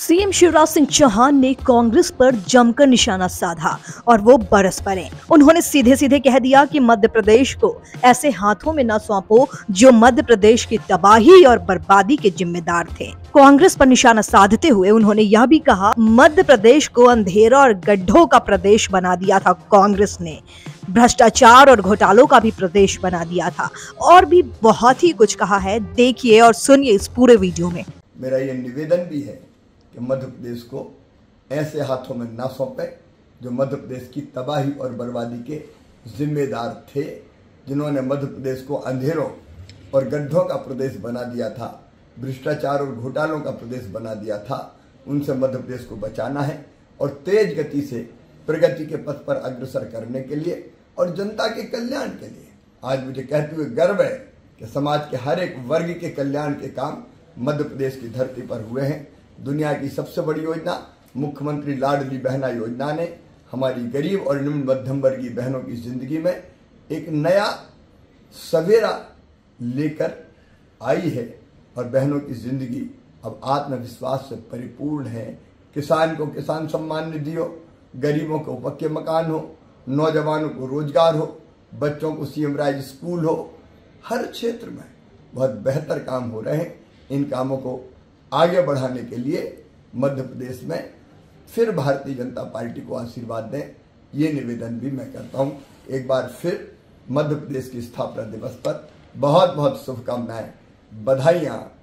CM Shivraj Singh Chauhan ने कांग्रेस पर जमकर निशाना साधा और वो बरस पड़े। उन्होंने सीधे सीधे कह दिया कि मध्य प्रदेश को ऐसे हाथों में न सौंपो जो मध्य प्रदेश की तबाही और बर्बादी के जिम्मेदार थे। कांग्रेस पर निशाना साधते हुए उन्होंने यह भी कहा, मध्य प्रदेश को अंधेरा और गड्ढों का प्रदेश बना दिया था कांग्रेस ने, भ्रष्टाचार और घोटालों का भी प्रदेश बना दिया था, और भी बहुत ही कुछ कहा है। देखिए और सुनिए इस पूरे वीडियो में। मेरा ये निवेदन भी है कि मध्य प्रदेश को ऐसे हाथों में ना सौंपे जो मध्य प्रदेश की तबाही और बर्बादी के जिम्मेदार थे, जिन्होंने मध्य प्रदेश को अंधेरों और गड्ढों का प्रदेश बना दिया था, भ्रष्टाचार और घोटालों का प्रदेश बना दिया था। उनसे मध्य प्रदेश को बचाना है और तेज गति से प्रगति के पथ पर अग्रसर करने के लिए और जनता के कल्याण के लिए आज मुझे कहते हुए गर्व है कि समाज के हर एक वर्ग के कल्याण के काम मध्य प्रदेश की धरती पर हुए हैं। दुनिया की सबसे बड़ी योजना मुख्यमंत्री लाडली बहना योजना ने हमारी गरीब और निम्न मध्यम वर्गीय बहनों की जिंदगी में एक नया सवेरा लेकर आई है और बहनों की जिंदगी अब आत्मविश्वास से परिपूर्ण है। किसान को किसान सम्मान निधि हो, गरीबों को पक्के मकान हो, नौजवानों को रोजगार हो, बच्चों को सीएम राज स्कूल हो, हर क्षेत्र में बहुत बेहतर काम हो रहे हैं। इन कामों को आगे बढ़ाने के लिए मध्य प्रदेश में फिर भारतीय जनता पार्टी को आशीर्वाद दें, ये निवेदन भी मैं करता हूँ। एक बार फिर मध्य प्रदेश की स्थापना दिवस पर बहुत बहुत शुभकामनाएं, बधाइयाँ।